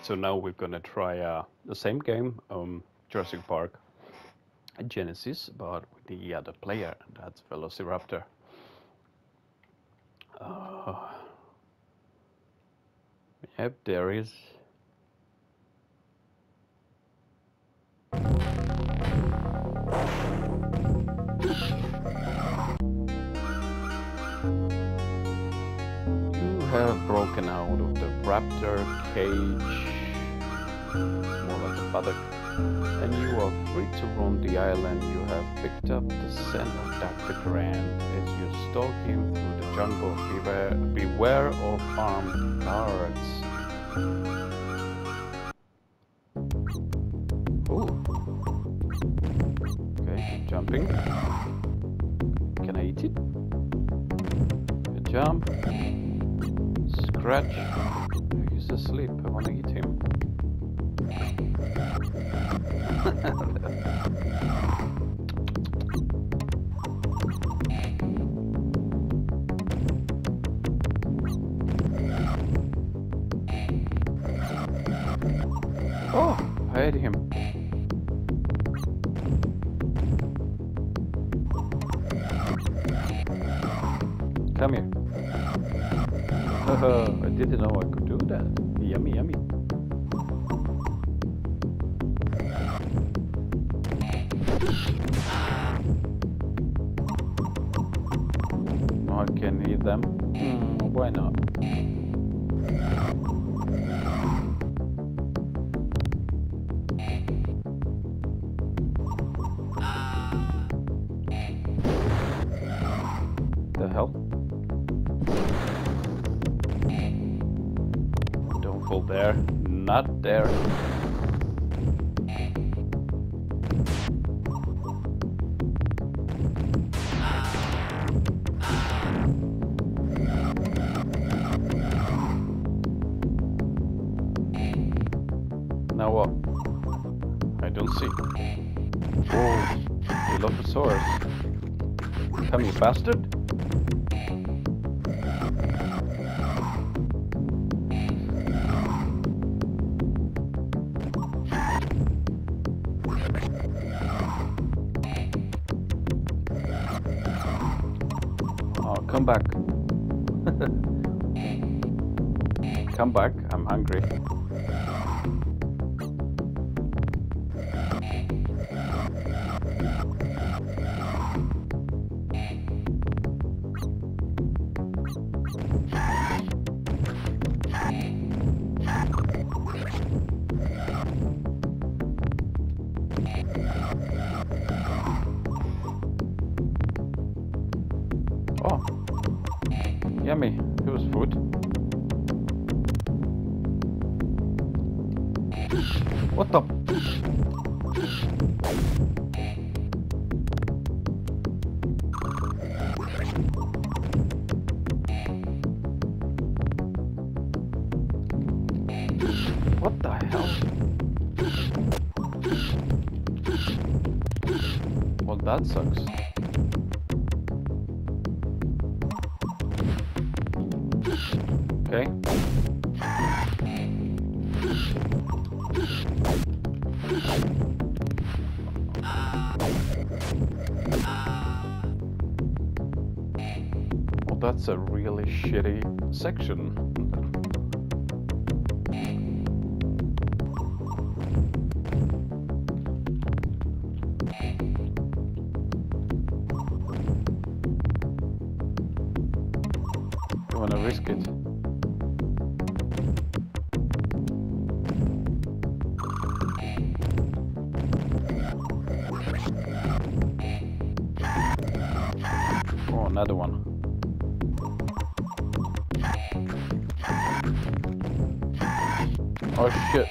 Alright, so now we're gonna try the same game, Jurassic Park Genesis, but with the other player, and that's Velociraptor. Yep, there is. Have broken out of the raptor cage, more like a paddock, and you are free to roam the island. You have picked up the scent of Dr. Grant as you stalk him through the jungle. Beware of armed guards. Ooh. Okay, jumping. Can I eat it? Good jump. Scratch. He's asleep. I want to eat him. Oh, I ate him. Come here. I didn't know I could do that. Yummy, yummy. I can eat them. Why not? The hell? There, not there. Now what? I don't see. Oh, you love the source. Come you bastard. Come back. Come back, I'm hungry. Oh. Yummy, it was food. What the? What the hell? Well, that sucks. Okay. Well, that's a really shitty section. You wanna risk it? Another one. Oh shit.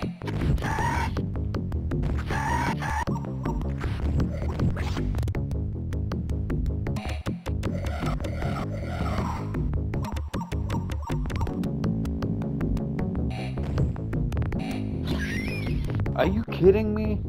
Are you kidding me?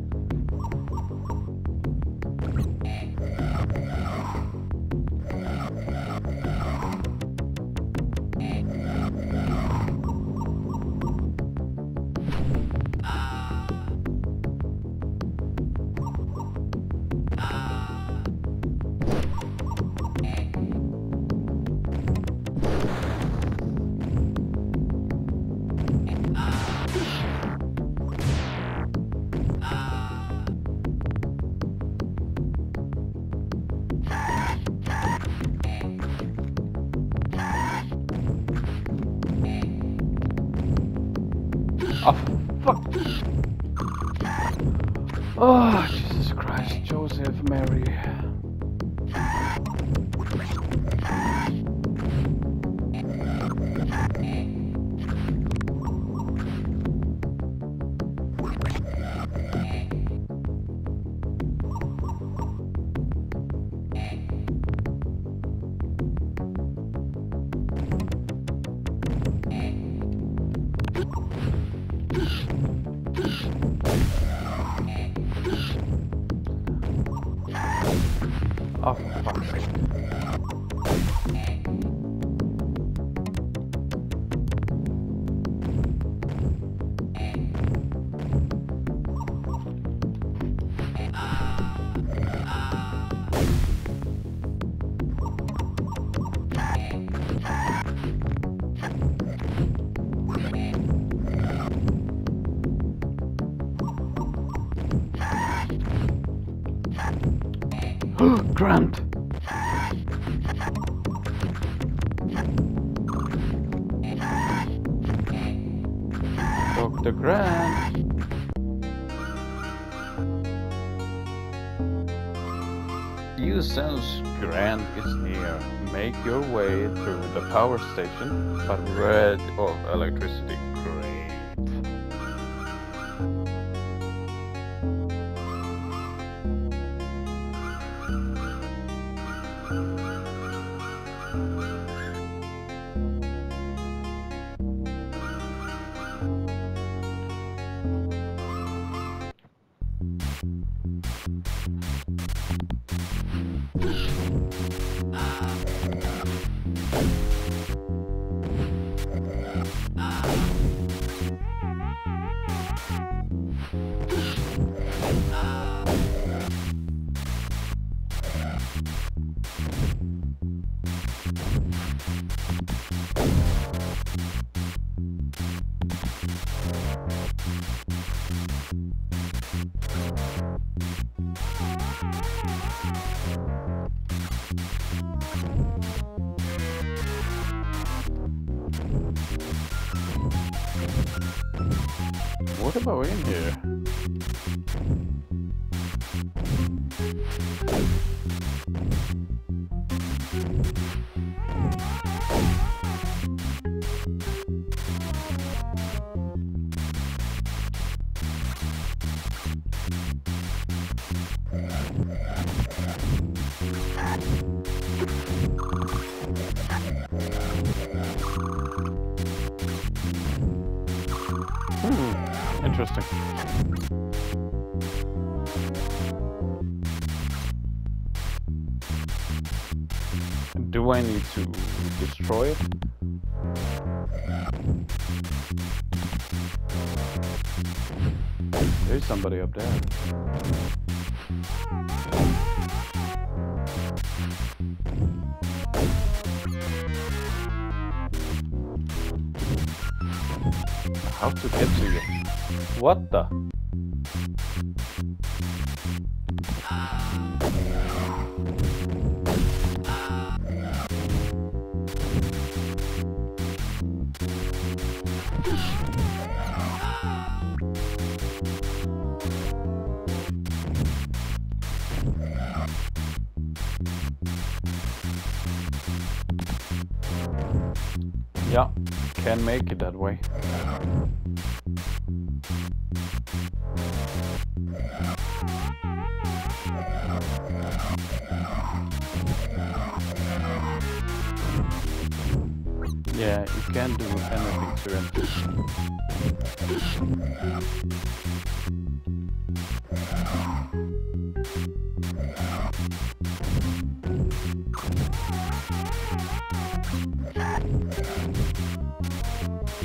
fuck? Oh, Jesus Christ, Joseph, Mary. Oh, fuck. Grant! Dr. Grant! You sense Grant is near. Make your way to the power station, but red of electricity. Great. What am I in here? Interesting. Do I need to destroy it? There's somebody up there. How to get to you? What the? Yeah, can make it that way. Yeah, you can do anything to it.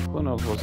Who knows what's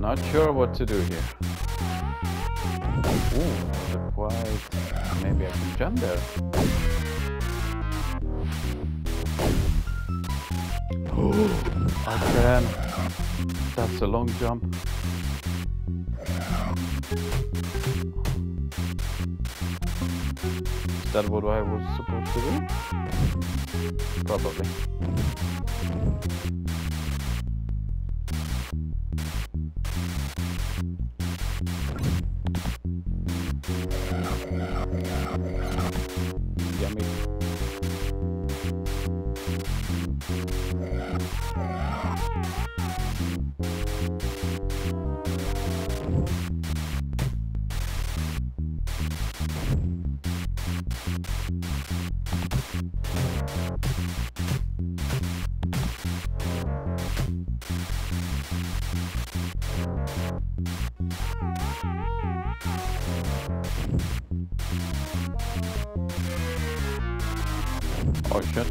Not sure what to do here. Ooh, quite. Maybe I can jump there. Oh, I can. That's a long jump. Is that what I was supposed to do? Probably. Yummy. Oh shit.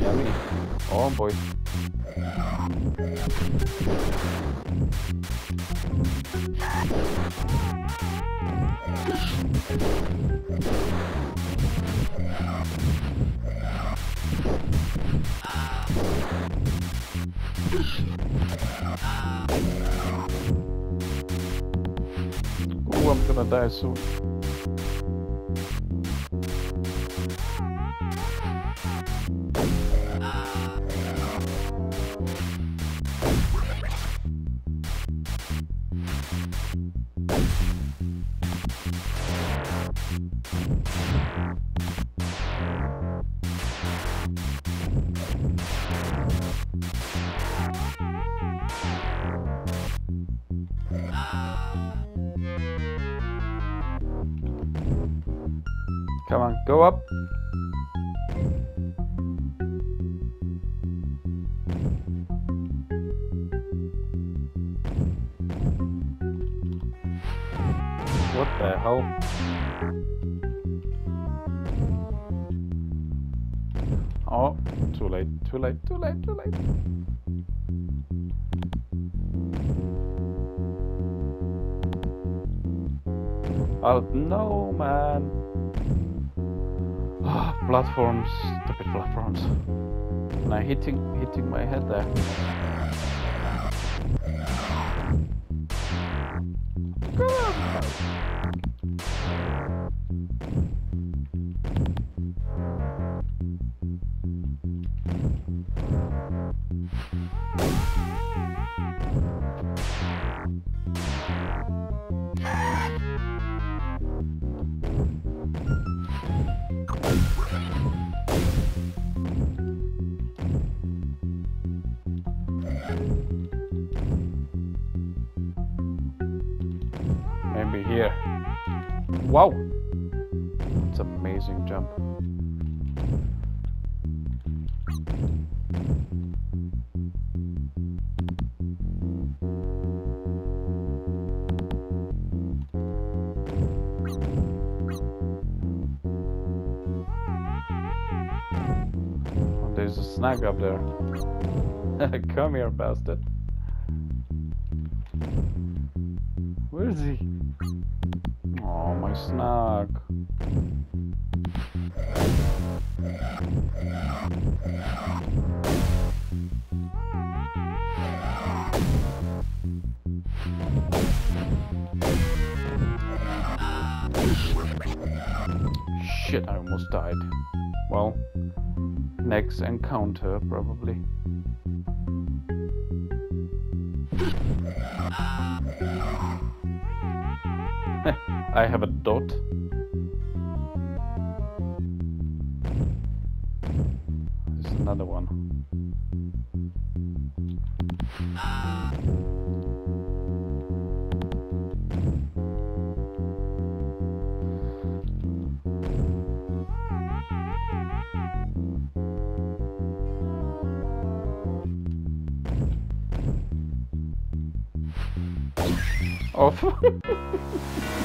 Yummy. Oh boy. Oh, I'm gonna die soon. Come on, go up. What the hell? Oh, too late, too late, too late, too late. Oh no, man. Ah, platforms, stupid platforms. And I'm hitting my head there. Maybe here. Wow! It's an amazing jump. Oh, there's a snag up there. Come here, bastard. Where is he? Oh, my snack. Shit, I almost died. Well, next encounter, probably. I have a dot. There's another one. Oh.